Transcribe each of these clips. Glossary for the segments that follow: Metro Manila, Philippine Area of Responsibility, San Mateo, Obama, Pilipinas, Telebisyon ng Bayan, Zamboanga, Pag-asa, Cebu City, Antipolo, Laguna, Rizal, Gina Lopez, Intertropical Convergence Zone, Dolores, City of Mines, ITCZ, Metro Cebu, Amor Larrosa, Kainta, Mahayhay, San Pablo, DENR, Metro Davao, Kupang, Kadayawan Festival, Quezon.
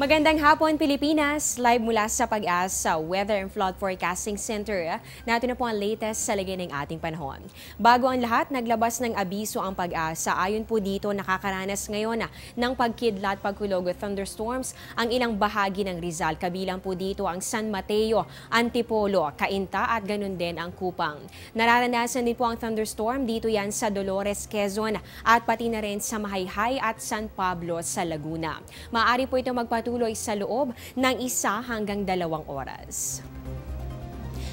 Magandang hapon, Pilipinas! Live mula sa Pag-asa Weather and Flood Forecasting Center, natin na po ang latest sa lagay ng ating panahon. Bago ang lahat, naglabas ng abiso ang Pag-asa. Ayon po dito, nakakaranas ngayon ng pagkidlat, pagkulog at thunderstorms ang ilang bahagi ng Rizal. Kabilang po dito ang San Mateo, Antipolo, Kainta at ganun din ang Kupang. Nararanasan din po ang thunderstorm dito yan sa Dolores, Quezon at pati na rin sa Mahayhay at San Pablo sa Laguna. Maaari po ito magpatuloy sa loob ng 1 hanggang 2 oras.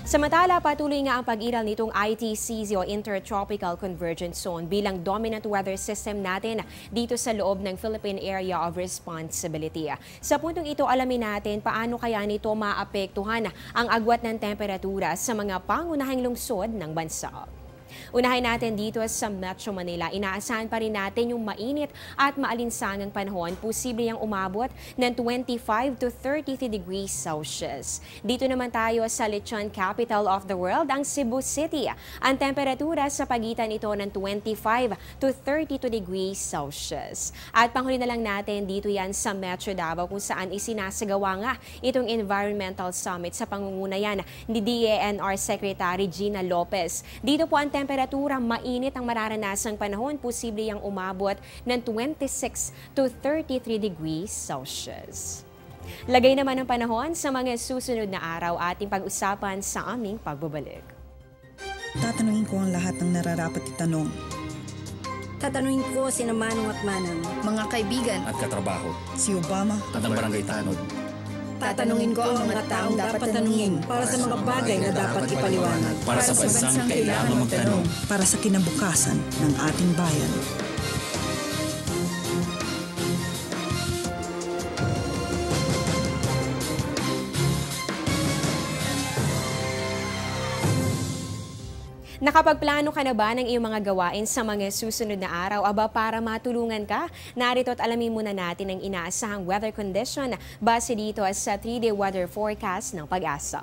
Samantala, patuloy nga ang pag-iral nitong ITCZ o Intertropical Convergence Zone bilang dominant weather system natin dito sa loob ng Philippine Area of Responsibility. Sa puntong ito, alamin natin paano kaya nito maapektuhan ang agwat ng temperatura sa mga pangunahing lungsod ng bansa. Unahin natin dito sa Metro Manila. Inaasahan pa rin natin yung mainit at maalinsangang panahon. Posible yung umabot ng 25 to 33 degrees Celsius. Dito naman tayo sa Lechon, capital of the world, ang Cebu City. Ang temperatura sa pagitan ito ng 25 to 32 degrees Celsius. At panghuli na lang natin dito yan sa Metro Davao kung saan isinasagawa nga itong environmental summit sa pangunguna yan ni DENR Secretary Gina Lopez. Dito po ang temperatura, mainit ang mararanasang panahon, posible yang umabot ng 26 to 33 degrees Celsius. Lagay naman ng panahon sa mga susunod na araw, ating pag-usapan sa aming pagbabalik. Tatanungin ko ang lahat ng nararapat itanong. Tatanungin ko si Manong at Manang, mga kaibigan at katrabaho, si Obama at ang barangay tanod. Tatanungin ko ang mga taong dapat tanungin para sa mga bagay na dapat ipaliwanag. Para sa bansang kailangan magtanong. Para sa kinabukasan ng ating bayan. Nakapagplano ka na ba ng iyong mga gawain sa mga susunod na araw? Aba, para matulungan ka, narito at alamin muna natin ang inaasahang weather condition base dito sa 3-day weather forecast ng Pag-asa.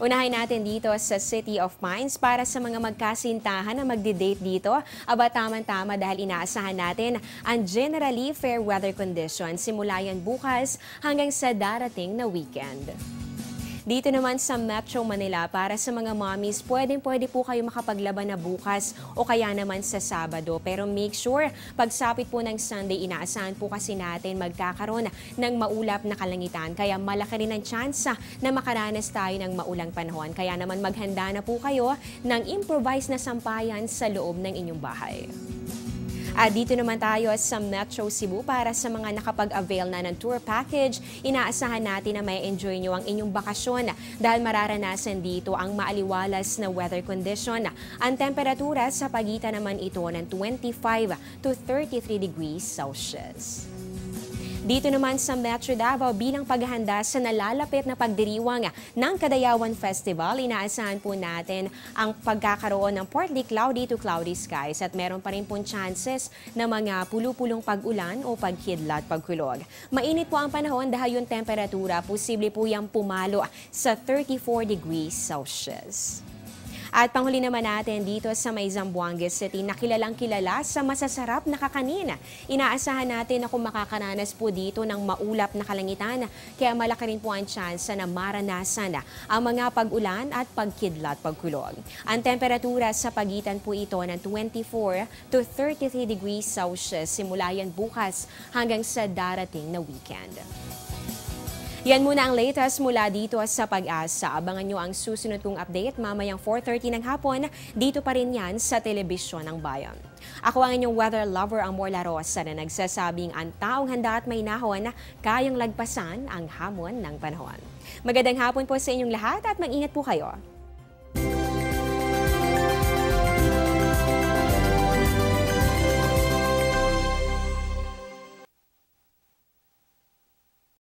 Unahin natin dito sa City of Mines para sa mga magkasintahan na magde-date dito. Aba, tamang-tama dahil inaasahan natin ang generally fair weather condition. Simula yan bukas hanggang sa darating na weekend. Dito naman sa Metro Manila, para sa mga mommies, pwedeng-pwede po kayo makapaglaban na bukas o kaya naman sa Sabado. Pero make sure, pagsapit po ng Sunday, inaasahan po kasi natin magkakaroon ng maulap na kalangitan. Kaya malaki rin ang tsansa na makaranas tayo ng maulang panahon. Kaya naman maghanda na po kayo ng improvised na sampayan sa loob ng inyong bahay. At dito naman tayo sa Metro Cebu para sa mga nakapag-avail na ng tour package. Inaasahan natin na may enjoy nyo ang inyong bakasyon dahil mararanasan dito ang maaliwalas na weather condition. Ang temperatura sa pagitan naman ito ng 25 to 33 degrees Celsius. Dito naman sa Metro Davao, bilang paghahanda sa nalalapit na pagdiriwang ng Kadayawan Festival, inaasahan po natin ang pagkakaroon ng partly cloudy to cloudy skies at meron pa rin pong chances na mga pulupulong pag-ulan o pagkidlat, pagkulog. Mainit po ang panahon dahil yung temperatura, posible po yung pumalo sa 34 degrees Celsius. At panghuli naman natin dito sa may Zamboanga City, nakilalang kilala sa masasarap na kakanin. Inaasahan natin na kung makakaranas po dito ng maulap na kalangitan, kaya malaki rin po ang tsansa na maranasan ang mga pag-ulan at pagkidlat, pagkulog. Ang temperatura sa pagitan po ito ng 24 to 33 degrees Celsius, simula yan bukas hanggang sa darating na weekend. Yan muna ang latest mula dito sa Pag-asa. Abangan nyo ang susunod kong update mamayang 4:30 ng hapon. Dito pa rin yan sa Telebisyon ng Bayan. Ako ang inyong weather lover, Amor Larrosa, na nagsasabing ang taong handa at may nahon, kayang lagpasan ang hamon ng panahon. Magandang hapon po sa inyong lahat at mag-ingat po kayo.